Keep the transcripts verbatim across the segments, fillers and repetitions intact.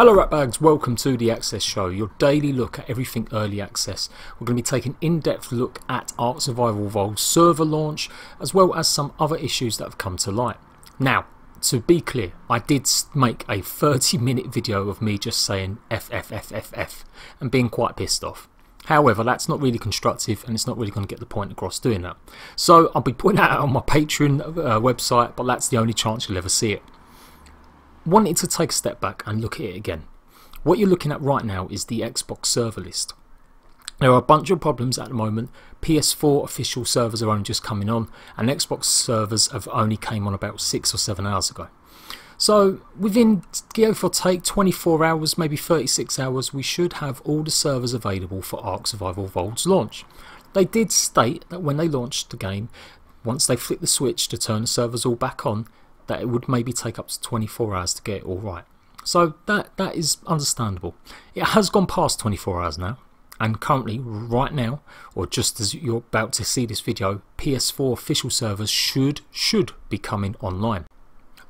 Hello ratbags, welcome to The Access Show, your daily look at everything early access. We're going to be taking an in-depth look at ARK Survival Evolved's server launch, as well as some other issues that have come to light. Now, to be clear, I did make a thirty minute video of me just saying F F F F F and being quite pissed off. However, that's not really constructive and it's not really going to get the point across doing that. So I'll be putting that out on my Patreon uh, website, but that's the only chance you'll ever see it. Wanted to take a step back and look at it again. What you're looking at right now is the Xbox server list. There are a bunch of problems at the moment. P S four official servers are only just coming on, and Xbox servers have only came on about six or seven hours ago. So within, give or take, twenty-four hours, maybe thirty-six hours, we should have all the servers available for ARK Survival Evolved's launch. They did state that when they launched the game, once they flicked the switch to turn the servers all back on, that it would maybe take up to twenty-four hours to get it all right. So that that is understandable. It has gone past twenty-four hours now, and currently, right now, or just as you're about to see this video, P S four official servers should should be coming online.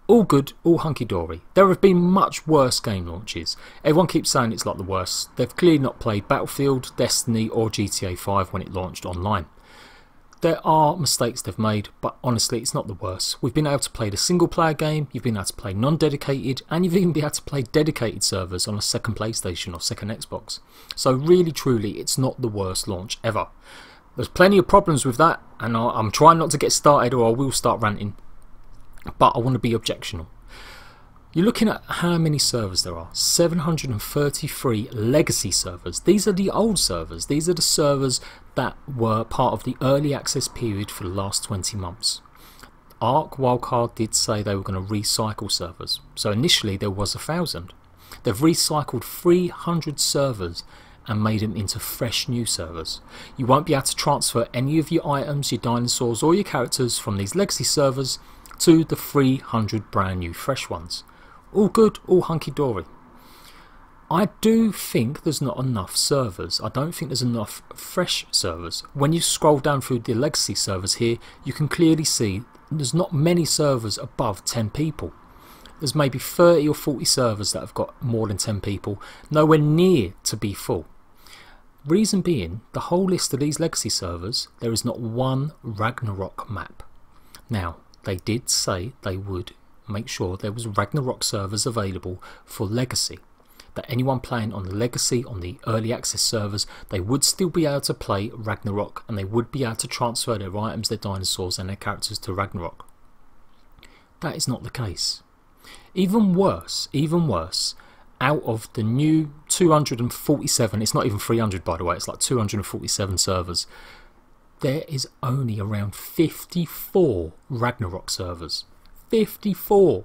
All good, all hunky-dory. There have been much worse game launches. Everyone keeps saying it's like the worst. They've clearly not played Battlefield, Destiny or G T A five when it launched online. There are mistakes they've made, but honestly it's not the worst. We've been able to play the single player game, you've been able to play non-dedicated, and you've even been able to play dedicated servers on a second PlayStation or second Xbox. So really truly it's not the worst launch ever. There's plenty of problems with that, and I'm trying not to get started or I will start ranting, but I want to be objectional. You're looking at how many servers there are. seven hundred thirty-three legacy servers. These are the old servers. These are the servers that were part of the early access period for the last twenty months. ARK Wildcard did say they were going to recycle servers. So initially there was one thousand. They've recycled three hundred servers and made them into fresh new servers. You won't be able to transfer any of your items, your dinosaurs or your characters from these legacy servers to the three hundred brand new fresh ones. All good, all hunky-dory. I do think there's not enough servers. I don't think there's enough fresh servers. When you scroll down through the legacy servers here, you can clearly see there's not many servers above ten people. There's maybe thirty or forty servers that have got more than ten people, nowhere near to be full. Reason being, the whole list of these legacy servers, there is not one Ragnarok map. Now, they did say they would make sure there was Ragnarok servers available for legacy, that anyone playing on the legacy, on the early access servers, they would still be able to play Ragnarok and they would be able to transfer their items, their dinosaurs and their characters to Ragnarok. That is not the case. Even worse, even worse, out of the new two hundred forty-seven, it's not even three hundred by the way, it's like two hundred forty-seven servers, there is only around fifty-four Ragnarok servers. fifty-four!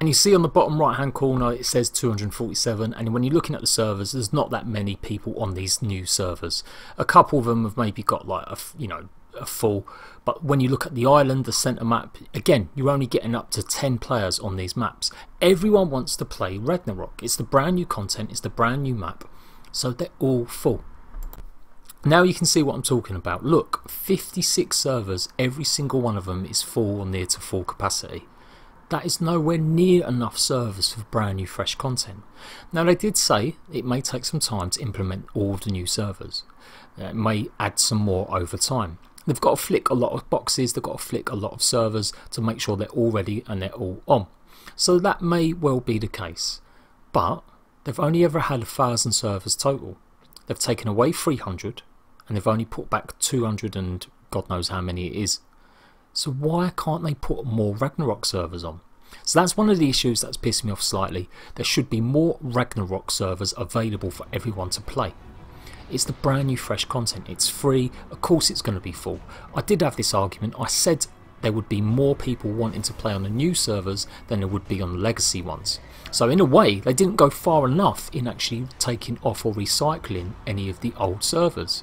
And you see on the bottom right hand corner it says two hundred forty-seven, and when you're looking at the servers there's not that many people on these new servers. A couple of them have maybe got like a, you know, a full, but when you look at the island, the centre map, again you're only getting up to ten players on these maps. Everyone wants to play Ragnarok. It's the brand new content, it's the brand new map, so they're all full. Now you can see what I'm talking about. Look, fifty-six servers, every single one of them is full or near to full capacity. That is nowhere near enough servers for brand new fresh content. Now they did say it may take some time to implement all of the new servers. It may add some more over time. They've got to flick a lot of boxes, they've got to flick a lot of servers to make sure they're all ready and they're all on. So that may well be the case. But they've only ever had a thousand servers total. They've taken away three hundred. And they've only put back two hundred and God knows how many it is. So why can't they put more Ragnarok servers on? So that's one of the issues that's pissed me off slightly. There should be more Ragnarok servers available for everyone to play. It's the brand new fresh content. It's free. Of course it's going to be full. I did have this argument. I said there would be more people wanting to play on the new servers than there would be on the legacy ones. So in a way, they didn't go far enough in actually taking off or recycling any of the old servers.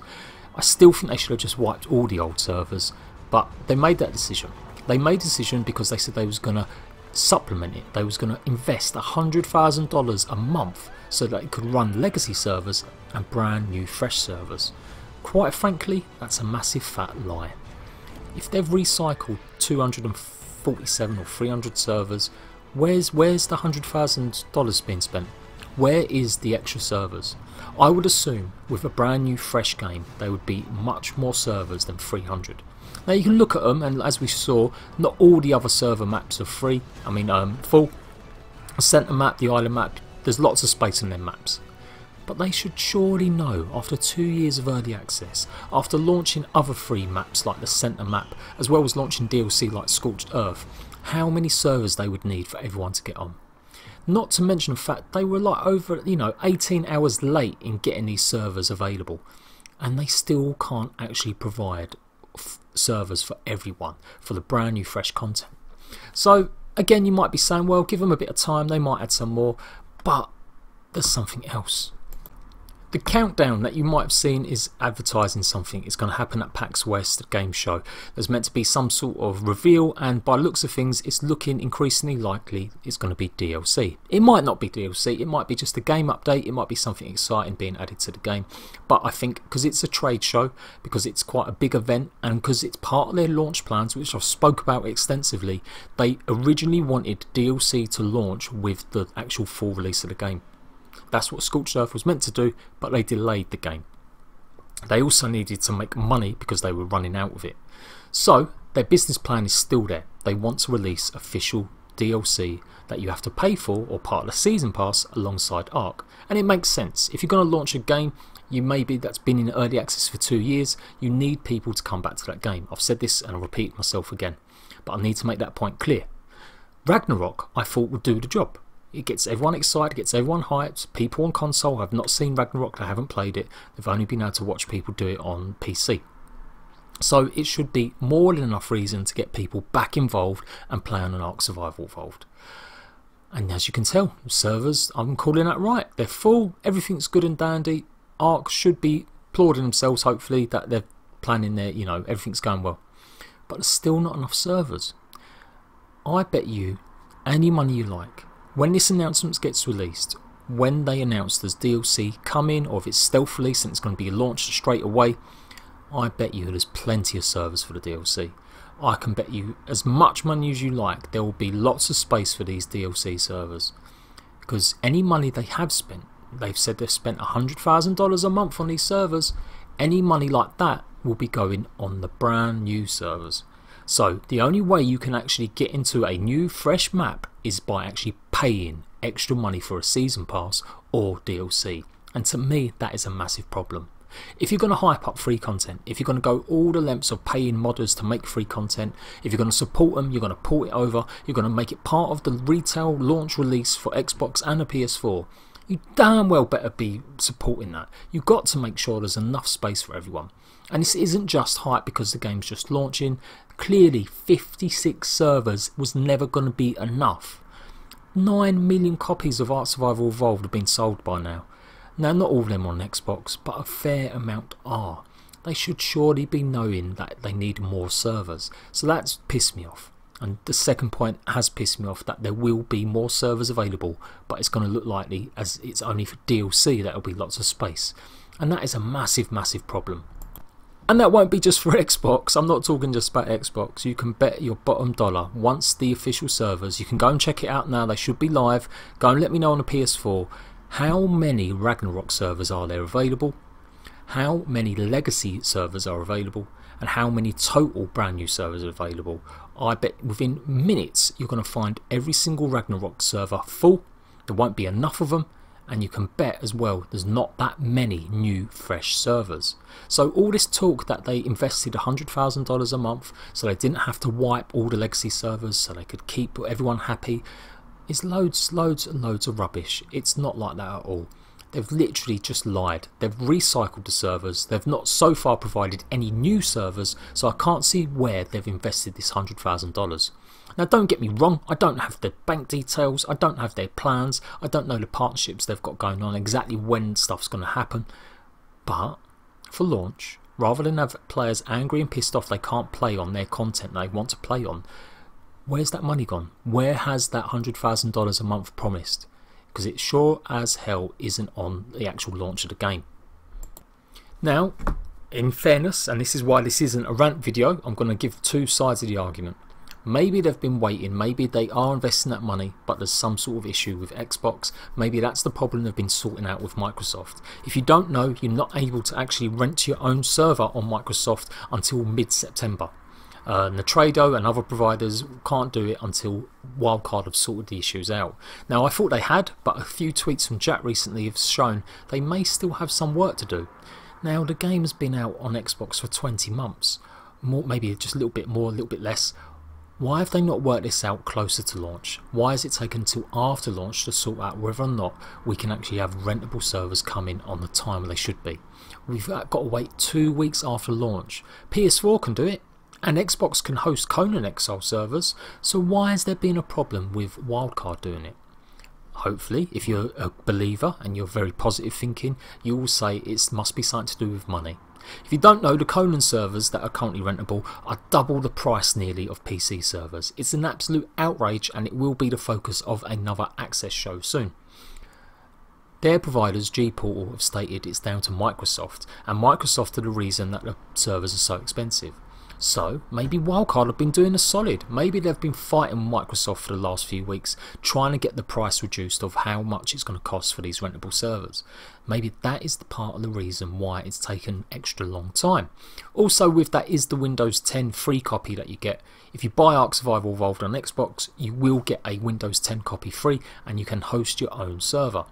I still think they should have just wiped all the old servers, but they made that decision. They made a decision because they said they was going to supplement it. They was going to invest one hundred thousand dollars a month so that it could run legacy servers and brand new fresh servers. Quite frankly, that's a massive fat lie. If they've recycled two hundred forty-seven or three hundred servers, where's, where's the one hundred thousand dollars being spent? Where is the extra servers? I would assume with a brand new fresh game there would be much more servers than three hundred. Now you can look at them, and as we saw, not all the other server maps are free. I mean um, full. The centre map, the island map, there's lots of space in their maps. But they should surely know, after two years of early access, after launching other free maps like the centre map, as well as launching D L C like Scorched Earth, how many servers they would need for everyone to get on. Not to mention the fact they were like over, you know, eighteen hours late in getting these servers available, and they still can't actually provide f servers for everyone for the brand new fresh content. So again, you might be saying, well, give them a bit of time, they might add some more, but there's something else. The countdown that you might have seen is advertising something. It's going to happen at PAX West, the game show. There's meant to be some sort of reveal, and by looks of things, it's looking increasingly likely it's going to be D L C. It might not be D L C, it might be just a game update, it might be something exciting being added to the game. But I think because it's a trade show, because it's quite a big event, and because it's part of their launch plans, which I've spoke about extensively, they originally wanted D L C to launch with the actual full release of the game. That's what Scorched Earth was meant to do, but they delayed the game. They also needed to make money because they were running out of it. So their business plan is still there. They want to release official D L C that you have to pay for, or part of the season pass, alongside ARK. And it makes sense. If you're going to launch a game, you maybe that's been in early access for two years, you need people to come back to that game. I've said this and I'll repeat myself again, but I need to make that point clear. Ragnarok, I thought, would do the job. It gets everyone excited, gets everyone hyped. People on console have not seen Ragnarok, they haven't played it, they've only been able to watch people do it on P C. So it should be more than enough reason to get people back involved and play on an ARK Survival Evolved. And as you can tell, servers, I'm calling that right, they're full, everything's good and dandy. ARK should be applauding themselves, hopefully, that they're planning their, you know, everything's going well. But there's still not enough servers. I bet you any money you like, when this announcement gets released, when they announce there's D L C coming, or if it's stealthily since it's going to be launched straight away, I bet you there's plenty of servers for the D L C. I can bet you as much money as you like there will be lots of space for these D L C servers, because any money they have spent, they've said they've spent one hundred thousand dollars a month on these servers, any money like that will be going on the brand new servers. So the only way you can actually get into a new fresh map is by actually paying extra money for a season pass or D L C, and to me that is a massive problem. If you're going to hype up free content, if you're going to go all the lengths of paying modders to make free content, if you're going to support them, you're going to port it over, you're going to make it part of the retail launch release for Xbox and the P S four, you damn well better be supporting that. You've got to make sure there's enough space for everyone. And this isn't just hype because the game's just launching. Clearly fifty-six servers was never going to be enough. nine million copies of ARK Survival Evolved have been sold by now. Now not all of them on Xbox, but a fair amount are. They should surely be knowing that they need more servers. So that's pissed me off. And the second point has pissed me off, that there will be more servers available, but it's going to look likely as it's only for D L C that will be lots of space. And that is a massive, massive problem. And that won't be just for Xbox. I'm not talking just about Xbox. You can bet your bottom dollar, once the official servers, you can go and check it out now, they should be live. Go and let me know on the P S four how many Ragnarok servers are there available, how many legacy servers are available, and how many total brand new servers are available. I bet within minutes you're going to find every single Ragnarok server full. There won't be enough of them. And you can bet as well there's not that many new fresh servers. So all this talk that they invested one hundred thousand dollars a month so they didn't have to wipe all the legacy servers so they could keep everyone happy is loads, loads and loads of rubbish. It's not like that at all. They've literally just lied. They've recycled the servers. They've not so far provided any new servers, so I can't see where they've invested this one hundred thousand dollars. Now don't get me wrong, I don't have their bank details, I don't have their plans, I don't know the partnerships they've got going on, exactly when stuff's going to happen, but for launch, rather than have players angry and pissed off they can't play on their content they want to play on, where's that money gone? Where has that one hundred thousand dollars a month promised? Because it sure as hell isn't on the actual launch of the game. Now, in fairness, and this is why this isn't a rant video, I'm going to give two sides of the argument. Maybe they've been waiting, maybe they are investing that money, but there's some sort of issue with Xbox. Maybe that's the problem they've been sorting out with Microsoft. If you don't know, you're not able to actually rent your own server on Microsoft until mid-September. Uh, Nitrado and other providers can't do it until Wildcard have sorted the issues out. Now, I thought they had, but a few tweets from Jack recently have shown they may still have some work to do. Now, the game has been out on Xbox for twenty months, more, maybe just a little bit more, a little bit less. Why have they not worked this out closer to launch? Why has it taken until after launch to sort out whether or not we can actually have rentable servers come in on the time they should be? We've got to wait two weeks after launch. P S four can do it, and Xbox can host Conan X L servers, so why has there been a problem with Wildcard doing it? Hopefully, if you're a believer and you're very positive thinking, you will say it must be something to do with money. If you don't know, the Conan servers that are currently rentable are double the price nearly of P C servers. It's an absolute outrage, and it will be the focus of another Access show soon. Their providers, G-Portal, have stated it's down to Microsoft, and Microsoft are the reason that the servers are so expensive. So maybe Wildcard have been doing a solid. Maybe they've been fighting Microsoft for the last few weeks, trying to get the price reduced of how much it's going to cost for these rentable servers. Maybe that is the part of the reason why it's taken extra long time. Also with that is the Windows ten free copy that you get. If you buy ARK Survival Evolved on Xbox, you will get a Windows ten copy free and you can host your own server.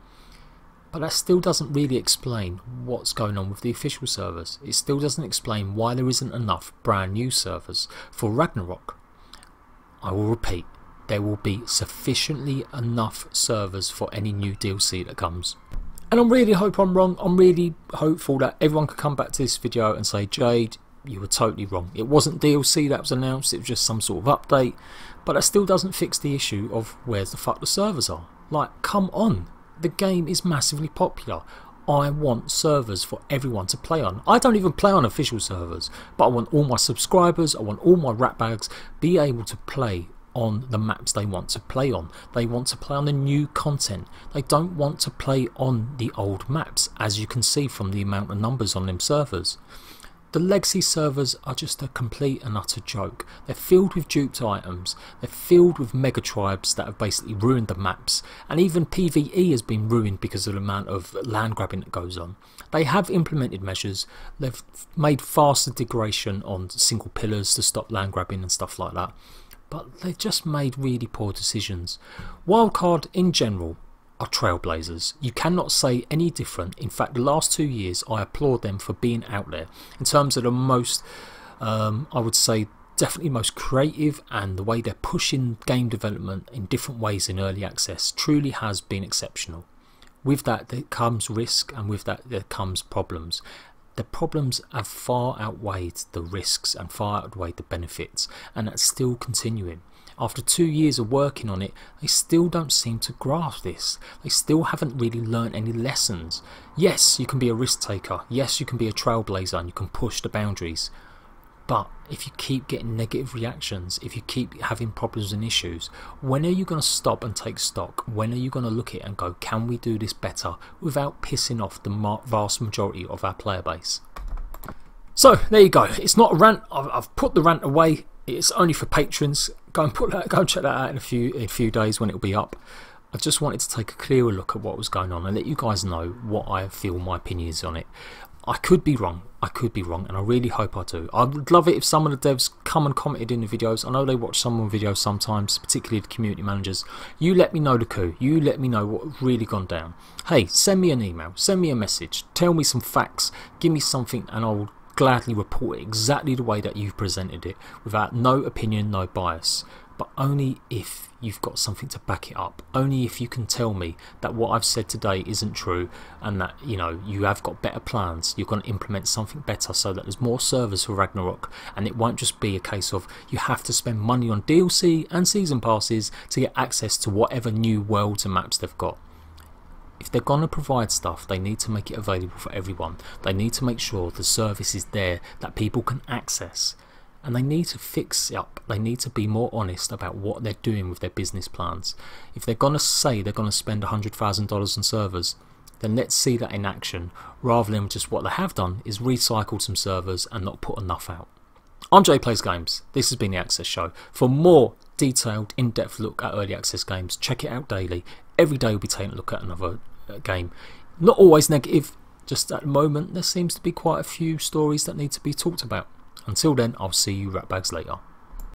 But that still doesn't really explain what's going on with the official servers. It still doesn't explain why there isn't enough brand new servers for Ragnarok. I will repeat, there will be sufficiently enough servers for any new D L C that comes. And I really hope I'm wrong. I'm really hopeful that everyone could come back to this video and say, Jade, you were totally wrong. It wasn't D L C that was announced, it was just some sort of update. But that still doesn't fix the issue of where the fuck the servers are. Like, come on. The game is massively popular. I want servers for everyone to play on. I don't even play on official servers, but I want all my subscribers, I want all my ratbags be able to play on the maps they want to play on. They want to play on the new content. They don't want to play on the old maps, as you can see from the amount of numbers on them servers. The legacy servers are just a complete and utter joke. They're filled with duped items, they're filled with mega tribes that have basically ruined the maps, and even PvE has been ruined because of the amount of land grabbing that goes on. They have implemented measures, they've made faster degradation on single pillars to stop land grabbing and stuff like that, but they've just made really poor decisions. Wildcard in general are trailblazers. You cannot say any different. In fact, the last two years I applaud them for being out there in terms of the most um, I would say definitely most creative, and the way they're pushing game development in different ways in early access truly has been exceptional. With that there comes risk, and with that there comes problems. The problems have far outweighed the risks and far outweighed the benefits, and that's still continuing. After two years of working on it, they still don't seem to grasp this. They still haven't really learned any lessons. Yes, you can be a risk taker. Yes, you can be a trailblazer and you can push the boundaries. But if you keep getting negative reactions, if you keep having problems and issues, when are you going to stop and take stock? When are you going to look at it and go, can we do this better without pissing off the vast majority of our player base? So there you go. It's not a rant. I've, I've put the rant away. It's only for patrons. Go and put that. Go and check that out in a few in a few days when it'll be up. I just wanted to take a clearer look at what was going on and let you guys know what I feel my opinion is on it. I could be wrong. I could be wrong, and I really hope I do. I would love it if some of the devs come and commented in the videos. I know they watch some of the videos sometimes, particularly the community managers. You let me know the coup. You let me know what really gone down. Hey, send me an email. Send me a message. Tell me some facts. Give me something, and I will gladly report it exactly the way that you've presented it, without no opinion, no bias. But only if you've got something to back it up. Only if you can tell me that what I've said today isn't true, and that, you know, you have got better plans. You're going to implement something better so that there's more servers for Ragnarok, and it won't just be a case of you have to spend money on D L C and season passes to get access to whatever new worlds and maps they've got. If they're going to provide stuff, they need to make it available for everyone. They need to make sure the service is there that people can access. And they need to fix it up. They need to be more honest about what they're doing with their business plans. If they're going to say they're going to spend one hundred thousand dollars on servers, then let's see that in action, rather than just what they have done is recycle some servers and not put enough out. I'm Jay Plays Games, this has been The Access Show. For more detailed, in-depth look at early access games, check it out daily. Every day we'll be taking a look at another game. Not always negative, just at the moment there seems to be quite a few stories that need to be talked about. Until then, I'll see you ratbags later.